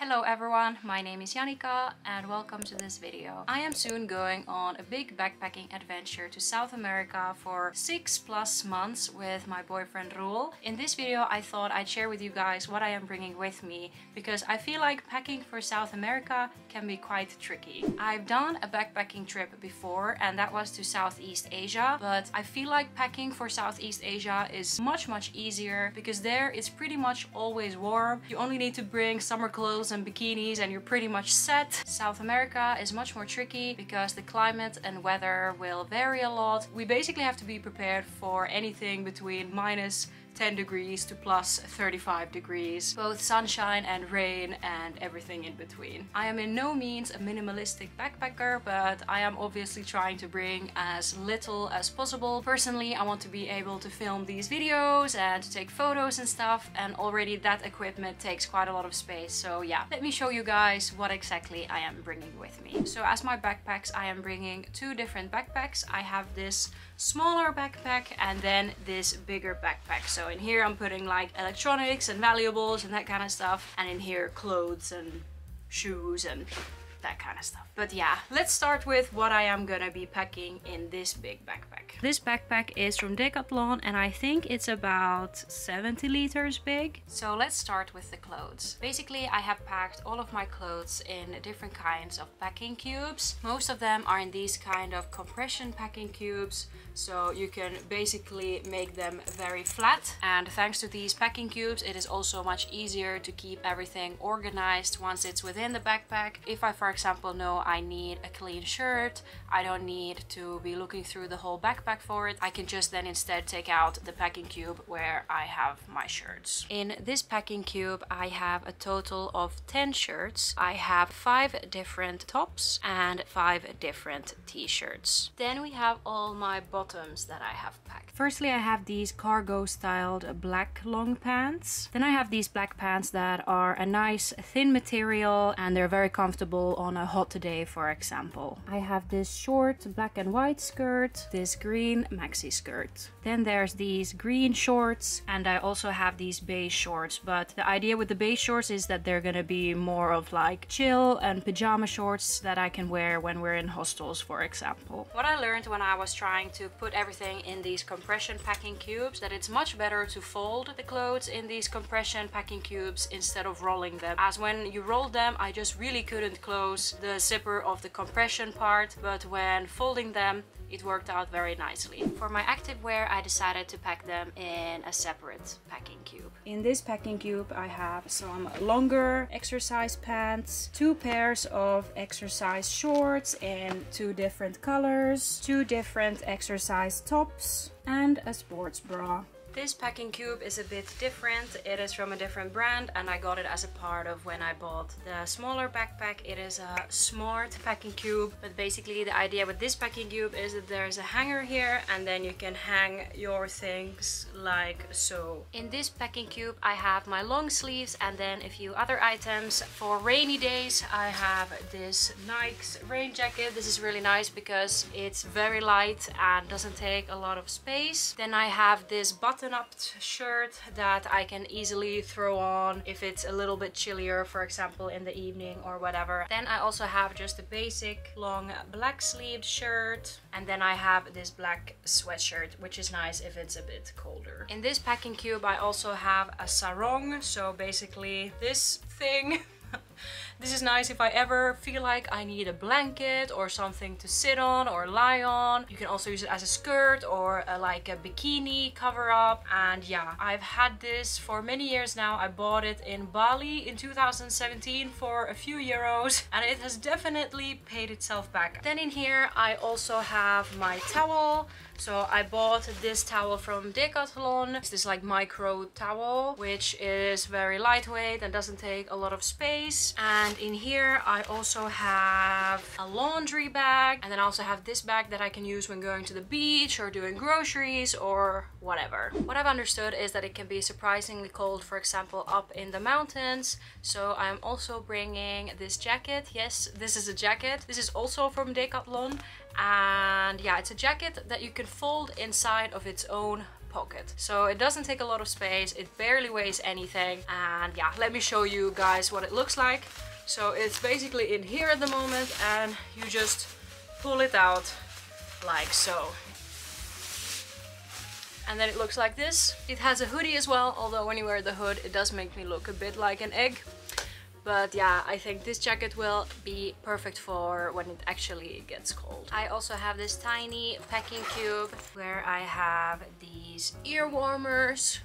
Hello everyone, my name is Janika and welcome to this video. I am soon going on a big backpacking adventure to South America for 6+ months with my boyfriend Raul. In this video I thought I'd share with you guys what I am bringing with me because I feel like packing for South America can be quite tricky. I've done a backpacking trip before and that was to Southeast Asia, but I feel like packing for Southeast Asia is much easier because there it's pretty much always warm. You only need to bring summer clothes and bikinis and you're pretty much set. South America is much more tricky because the climate and weather will vary a lot. We basically have to be prepared for anything between -10 degrees to +35 degrees, both sunshine and rain and everything in between. I am in no means a minimalistic backpacker, but I am obviously trying to bring as little as possible. Personally, I want to be able to film these videos and to take photos and stuff, and already that equipment takes quite a lot of space, so yeah. Let me show you guys what exactly I am bringing with me. So as my backpacks, I am bringing two different backpacks. I have this smaller backpack and then this bigger backpack. So in here I'm putting like electronics and valuables and that kind of stuff, and in here clothes and shoes and that kind of stuff. But yeah, let's start with what I am gonna be packing in this big backpack. This backpack is from Decathlon and I think it's about 70 liters big. So let's start with the clothes. Basically, I have packed all of my clothes in different kinds of packing cubes. Most of them are in these kind of compression packing cubes, so you can basically make them very flat. And thanks to these packing cubes, it is also much easier to keep everything organized once it's within the backpack. If I, for example, know I need a clean shirt, I don't need to be looking through the whole backpack for it. I can just then instead take out the packing cube where I have my shirts. In this packing cube I have a total of 10 shirts. I have 5 different tops and 5 different t-shirts. Then we have all my bottoms that I have packed. Firstly, I have these cargo styled black long pants. Then I have these black pants that are a nice thin material and they're very comfortable on a hot day, for example. I have this short black and white skirt, this green maxi skirt. Then there's these green shorts, and I also have these beige shorts, but the idea with the beige shorts is that they're gonna be more of like chill and pajama shorts that I can wear when we're in hostels, for example. What I learned when I was trying to put everything in these compression packing cubes, that it's much better to fold the clothes in these compression packing cubes instead of rolling them, as when you roll them I just really couldn't close the zipper of the compression part, but when folding them it worked out very nicely. For my activewear, I decided to pack them in a separate packing cube. In this packing cube I have some longer exercise pants, 2 pairs of exercise shorts in 2 different colors, 2 different exercise tops and a sports bra. This packing cube is a bit different. It is from a different brand and I got it as a part of when I bought the smaller backpack. It is a smart packing cube, but basically the idea with this packing cube is that there is a hanger here and then you can hang your things like so. In this packing cube I have my long sleeves and then a few other items. For rainy days I have this Nike's rain jacket. This is really nice because it's very light and doesn't take a lot of space. Then I have this button-up shirt that I can easily throw on if it's a little bit chillier, for example in the evening or whatever. Then I also have just a basic long black sleeved shirt, and then I have this black sweatshirt, which is nice if it's a bit colder. In this packing cube I also have a sarong, so basically this thing. This is nice if I ever feel like I need a blanket or something to sit on or lie on. You can also use it as a skirt or like a bikini cover up. And yeah, I've had this for many years now. I bought it in Bali in 2017 for a few euros and it has definitely paid itself back. Then in here I also have my towel. So I bought this towel from Decathlon. It's this like micro towel, which is very lightweight and doesn't take a lot of space. And in here I also have a laundry bag, and then I also have this bag that I can use when going to the beach or doing groceries or whatever. What I've understood is that it can be surprisingly cold, for example up in the mountains, so I'm also bringing this jacket. Yes, this is a jacket. This is also from Decathlon, and yeah, it's a jacket that you can fold inside of its own pocket. So it doesn't take a lot of space, it barely weighs anything, and yeah, let me show you guys what it looks like. So it's basically in here at the moment, and you just pull it out like so. And then it looks like this. It has a hoodie as well, although when you wear the hood it does make me look a bit like an egg. But yeah, I think this jacket will be perfect for when it actually gets cold. I also have this tiny packing cube where I have these ear warmers.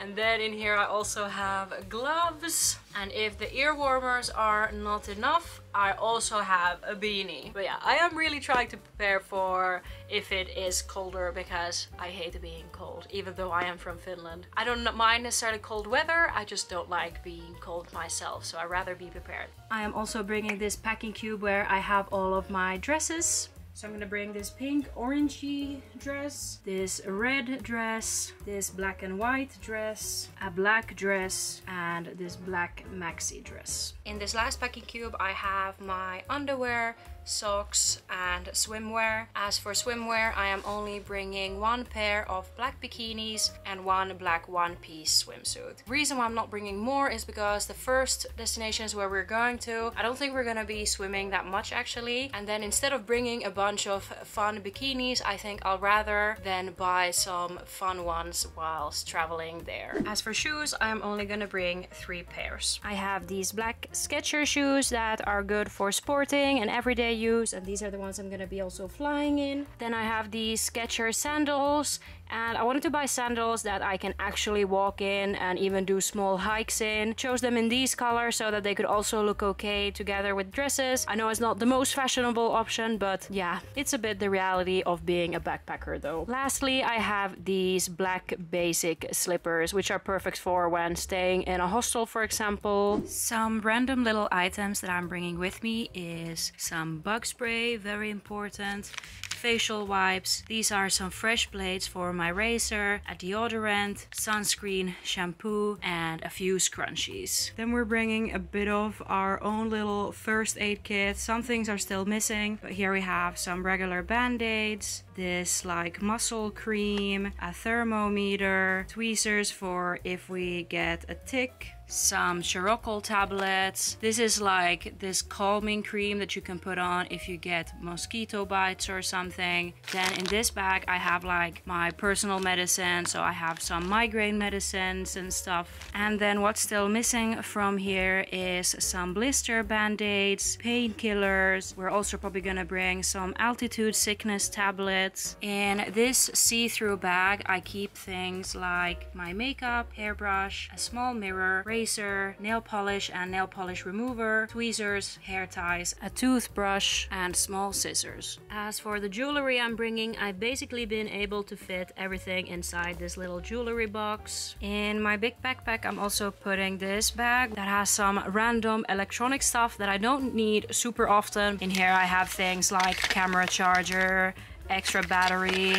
And then in here I also have gloves. And if the ear warmers are not enough, I also have a beanie. But yeah, I am really trying to prepare for if it is colder, because I hate being cold, even though I am from Finland. I don't mind necessarily cold weather, I just don't like being cold myself, so I'd rather be prepared. I am also bringing this packing cube where I have all of my dresses. So I'm gonna bring this pink orangey dress, this red dress, this black and white dress, a black dress, and this black maxi dress. In this last packing cube I have my underwear, socks and swimwear. As for swimwear, I am only bringing one pair of black bikinis and one black one-piece swimsuit. The reason why I'm not bringing more is because the first destinations where we're going to, I don't think we're gonna be swimming that much actually, and then instead of bringing a bunch of fun bikinis, I think I'll rather then buy some fun ones whilst traveling there. As for shoes, I am only gonna bring 3 pairs. I have these black Skechers shoes that are good for sporting and everyday use, and these are the ones I'm gonna be also flying in. Then I have these Skechers sandals, and I wanted to buy sandals that I can actually walk in and even do small hikes in. Chose them in these colors so that they could also look okay together with dresses. I know it's not the most fashionable option, but yeah, it's a bit the reality of being a backpacker though. Lastly, I have these black basic slippers, which are perfect for when staying in a hostel, for example. Some random little items that I'm bringing with me is some bug spray, very important, facial wipes, these are some fresh blades for my razor, a deodorant, sunscreen, shampoo, and a few scrunchies. Then we're bringing a bit of our own little first aid kit. Some things are still missing, but here we have some regular band-aids, this like muscle cream, a thermometer, tweezers for if we get a tick, some Ciprokal tablets. This is like this calming cream that you can put on if you get mosquito bites or something. Then in this bag I have like my personal medicine, so I have some migraine medicines and stuff. And then what's still missing from here is some blister band-aids, painkillers. We're also probably gonna bring some altitude sickness tablets. In this see-through bag I keep things like my makeup, hairbrush, a small mirror, razor, nail polish and nail polish remover, tweezers, hair ties, a toothbrush, and small scissors. As for the jewelry I'm bringing, I've basically been able to fit everything inside this little jewelry box. In my big backpack, I'm also putting this bag that has some random electronic stuff that I don't need super often. In here, I have things like camera charger, extra battery,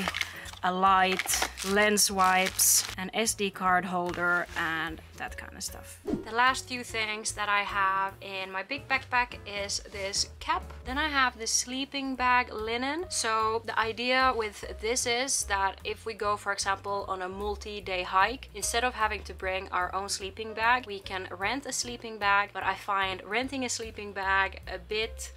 a light, lens wipes, an SD card holder, and that kind of stuff. The last few things that I have in my big backpack is this cap. Then I have this sleeping bag linen. So the idea with this is that if we go, for example, on a multi-day hike, instead of having to bring our own sleeping bag, we can rent a sleeping bag. But I find renting a sleeping bag a bit,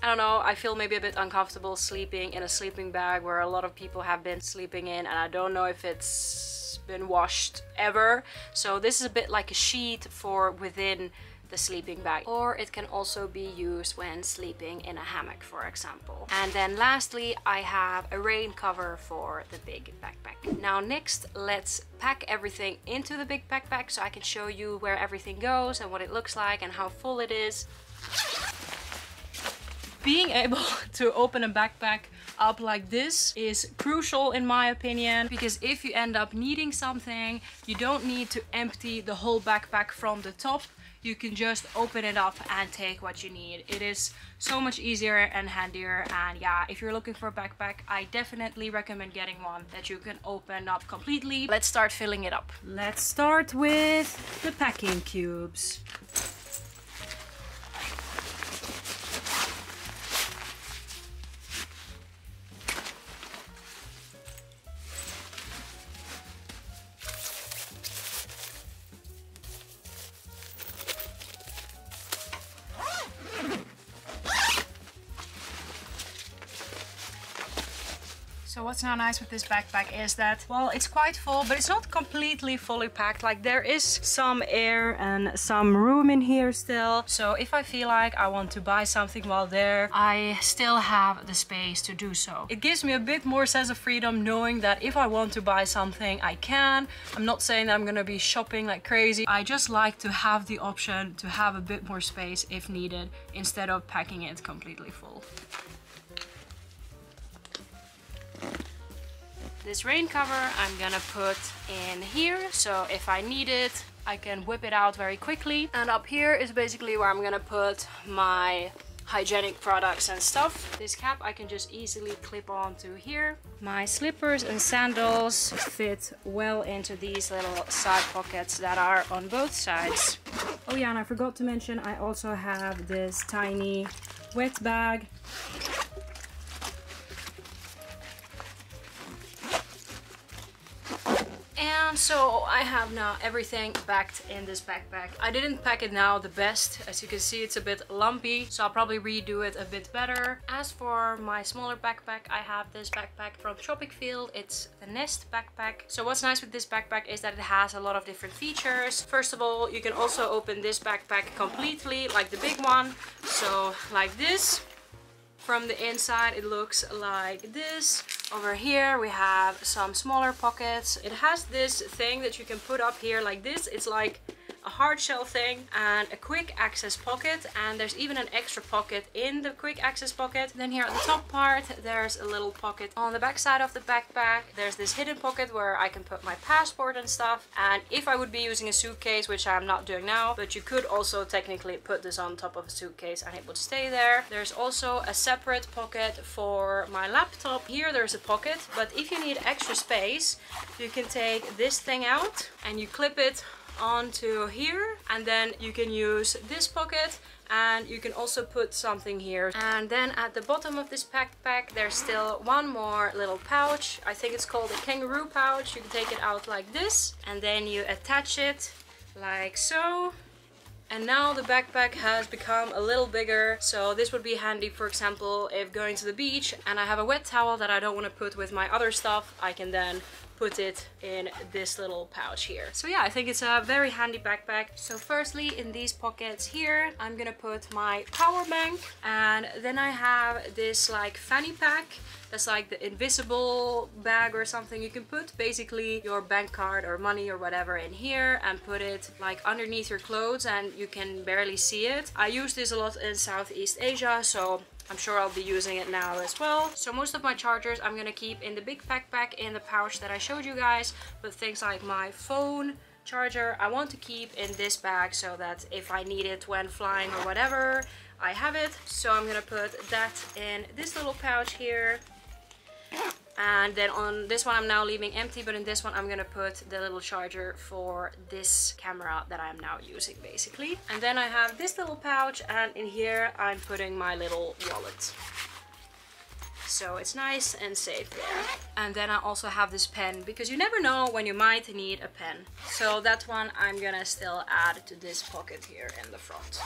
I don't know, I feel maybe a bit uncomfortable sleeping in a sleeping bag where a lot of people have been sleeping in, and I don't know if it's been washed ever. So this is a bit like a sheet for within the sleeping bag, or it can also be used when sleeping in a hammock, for example. And then lastly, I have a rain cover for the big backpack. Now next, let's pack everything into the big backpack so I can show you where everything goes and what it looks like and how full it is. Being able to open a backpack up like this is crucial in my opinion, because if you end up needing something, you don't need to empty the whole backpack from the top. You can just open it up and take what you need. It is so much easier and handier, and yeah, if you're looking for a backpack, I definitely recommend getting one that you can open up completely. Let's start filling it up. Let's start with the packing cubes. So what's now nice with this backpack is that, well, it's quite full, but it's not completely fully packed. Like, there is some air and some room in here still. So if I feel like I want to buy something while there, I still have the space to do so. It gives me a bit more sense of freedom knowing that if I want to buy something, I can. I'm not saying that I'm gonna be shopping like crazy. I just like to have the option to have a bit more space if needed, instead of packing it completely full. This rain cover I'm gonna put in here, so if I need it, I can whip it out very quickly. And up here is basically where I'm gonna put my hygienic products and stuff. This cap I can just easily clip onto here. My slippers and sandals fit well into these little side pockets that are on both sides. Oh yeah, and I forgot to mention, I also have this tiny wet bag. And so I have now everything packed in this backpack. I didn't pack it now the best. As you can see, it's a bit lumpy, so I'll probably redo it a bit better. As for my smaller backpack, I have this backpack from Tropic Field. It's the Nest backpack. So what's nice with this backpack is that it has a lot of different features. First of all, you can also open this backpack completely, like the big one. So like this. From the inside, it looks like this. Over here, we have some smaller pockets. It has this thing that you can put up here like this. It's like a hard shell thing, and a quick access pocket. And there's even an extra pocket in the quick access pocket. Then here at the top part, there's a little pocket on the back side of the backpack. There's this hidden pocket where I can put my passport and stuff. And if I would be using a suitcase, which I'm not doing now, but you could also technically put this on top of a suitcase and it would stay there. There's also a separate pocket for my laptop. Here there's a pocket, but if you need extra space, you can take this thing out and you clip it onto here, and then you can use this pocket, and you can also put something here. And then at the bottom of this backpack, there's still one more little pouch. I think it's called a kangaroo pouch. You can take it out like this, and then you attach it like so. And now the backpack has become a little bigger, so this would be handy, for example, if going to the beach and I have a wet towel that I don't want to put with my other stuff, I can then put it in this little pouch here. So yeah, I think it's a very handy backpack. So firstly, in these pockets here, I'm gonna put my power bank, and then I have this like fanny pack. That's like the invisible bag or something. You can put basically your bank card or money or whatever in here and put it like underneath your clothes, and you can barely see it. I use this a lot in Southeast Asia, so I'm sure I'll be using it now as well. So most of my chargers I'm gonna keep in the big backpack in the pouch that I showed you guys, but things like my phone charger I want to keep in this bag so that if I need it when flying or whatever, I have it. So I'm gonna put that in this little pouch here. And then on this one I'm now leaving empty, but in this one I'm gonna put the little charger for this camera that I'm now using basically. And then I have this little pouch, and in here I'm putting my little wallet. So it's nice and safe there. And then I also have this pen, because you never know when you might need a pen. So that one I'm gonna still add to this pocket here in the front.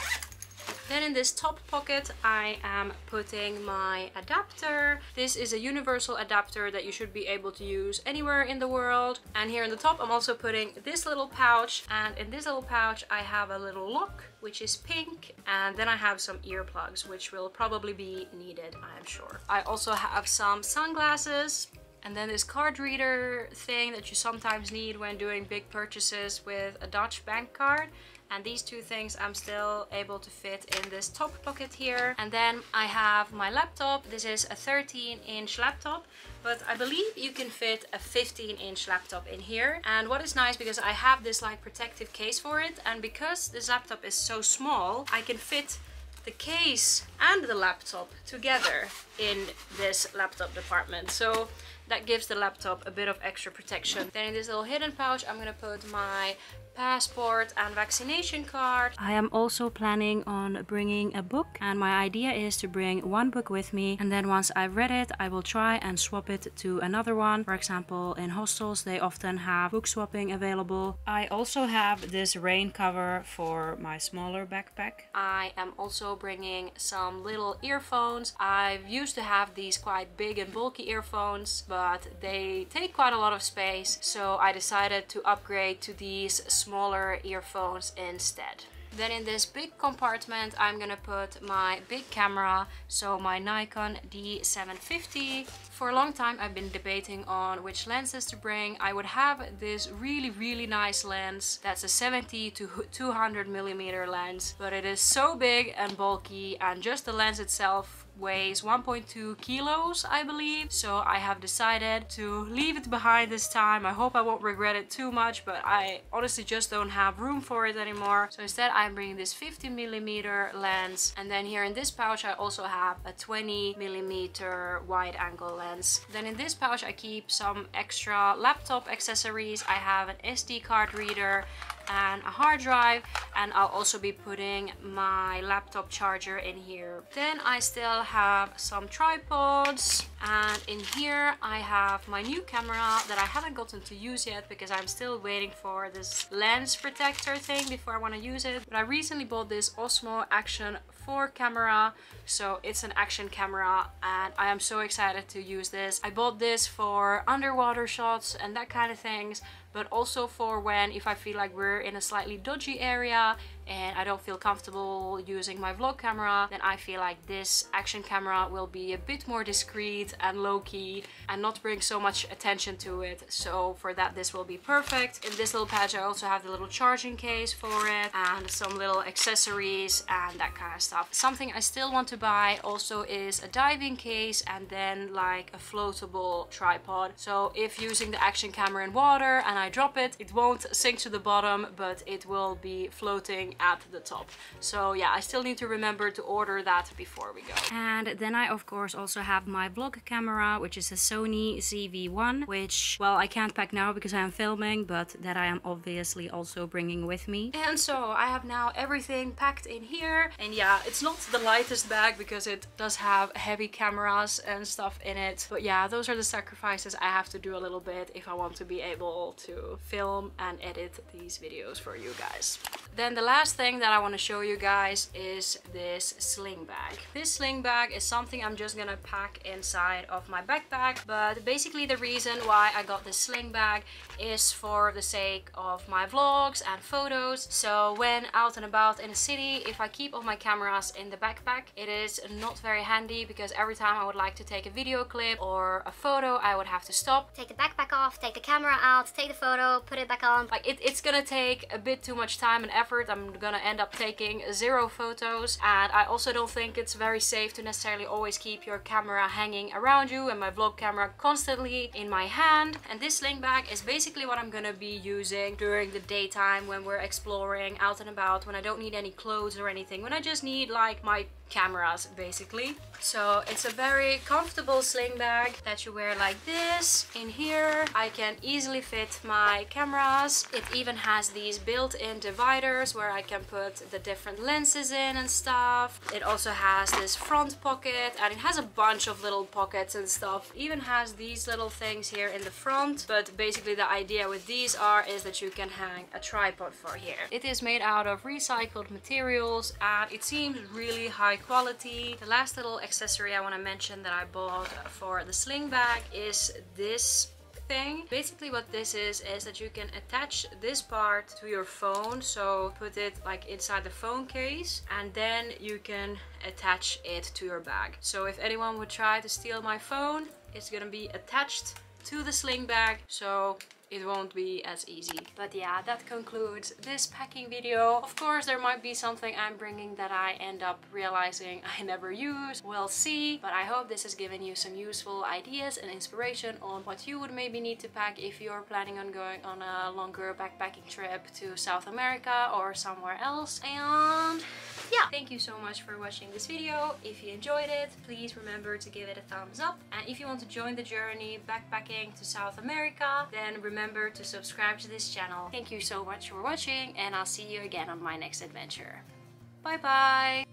Then in this top pocket I am putting my adapter. This is a universal adapter that you should be able to use anywhere in the world. And here in the top I'm also putting this little pouch, and in this little pouch I have a little lock which is pink, and then I have some earplugs which will probably be needed, I'm sure. I also have some sunglasses, and then this card reader thing that you sometimes need when doing big purchases with a Dutch bank card. And these two things I'm still able to fit in this top pocket here. And then I have my laptop. This is a 13-inch laptop, but I believe you can fit a 15-inch laptop in here. And what is nice, because I have this like protective case for it, and because this laptop is so small, I can fit the case and the laptop together in this laptop department. So that gives the laptop a bit of extra protection. Then in this little hidden pouch, I'm gonna put my passport and vaccination card. I am also planning on bringing a book, and my idea is to bring one book with me, and then once I've read it I will try and swap it to another one. For example, in hostels they often have book swapping available. I also have this rain cover for my smaller backpack. I am also bringing some little earphones. I used to have these quite big and bulky earphones, but they take quite a lot of space, so I decided to upgrade to these smaller earphones instead. Then in this big compartment I'm gonna put my big camera, so my Nikon D750. For a long time I've been debating on which lenses to bring. I would have this really nice lens that's a 70-200mm lens, but it is so big and bulky, and just the lens itself weighs 1.2 kilos I believe, so I have decided to leave it behind this time. I hope I won't regret it too much, but I honestly just don't have room for it anymore. So instead I'm bringing this 50mm lens, and then here in this pouch I also have a 20mm wide angle lens. Then in this pouch I keep some extra laptop accessories. I have an SD card reader and a hard drive, and I'll also be putting my laptop charger in here. Then I still have some tripods, and in here I have my new camera that I haven't gotten to use yet because I'm still waiting for this lens protector thing before I want to use it. But I recently bought this Osmo Action 4 camera, so it's an action camera, and I am so excited to use this. I bought this for underwater shots and that kind of things, but also for when, if I feel like we're in a slightly dodgy area and I don't feel comfortable using my vlog camera, then I feel like this action camera will be a bit more discreet and low-key and not bring so much attention to it. So for that this will be perfect. In this little pouch I also have the little charging case for it and some little accessories and that kind of stuff. Something I still want to buy also is a diving case and then like a floatable tripod. So if using the action camera in water and I drop it, it won't sink to the bottom, but it will be floating at the top. So yeah, I still need to remember to order that before we go. And then I of course also have my vlog camera, which is a Sony ZV1, which, well, I can't pack now because I am filming, but that I am obviously also bringing with me. And so I have now everything packed in here, and yeah, it's not the lightest bag because it does have heavy cameras and stuff in it, but yeah, those are the sacrifices I have to do a little bit if I want to be able to film and edit these videos for you guys. Then the last thing that I want to show you guys is this sling bag. This sling bag is something I'm just gonna pack inside of my backpack, but basically the reason why I got this sling bag is for the sake of my vlogs and photos. So when out and about in a city, if I keep all my cameras in the backpack, it is not very handy because every time I would like to take a video clip or a photo, I would have to stop, take the backpack off, take the camera out, take the photo, put it back on. Like it's gonna take a bit too much time and effort. I'm gonna end up taking zero photos, and I also don't think it's very safe to necessarily always keep your camera hanging around you and my vlog camera constantly in my hand. And this sling bag is basically what I'm gonna be using during the daytime when we're exploring, out and about, when I don't need any clothes or anything, when I just need like my cameras basically. So it's a very comfortable sling bag that you wear like this. In here I can easily fit my cameras. It even has these built-in dividers where I can put the different lenses in and stuff. It also has this front pocket, and it has a bunch of little pockets and stuff. It even has these little things here in the front, but basically the idea with these is that you can hang a tripod for here. It is made out of recycled materials and it seems really high quality. The last little accessory I want to mention that I bought for the sling bag is this thing. Basically what this is that you can attach this part to your phone, so put it like inside the phone case, and then you can attach it to your bag. So if anyone would try to steal my phone, it's gonna be attached to the sling bag, so it won't be as easy. But yeah, that concludes this packing video. Of course there might be something I'm bringing that I end up realizing I never use, we'll see, but I hope this has given you some useful ideas and inspiration on what you would maybe need to pack if you're planning on going on a longer backpacking trip to South America or somewhere else. And yeah, thank you so much for watching this video. If you enjoyed it, please remember to give it a thumbs up, and if you want to join the journey backpacking to South America, then remember remember to subscribe to this channel. Thank you so much for watching, and I'll see you again on my next adventure. Bye bye!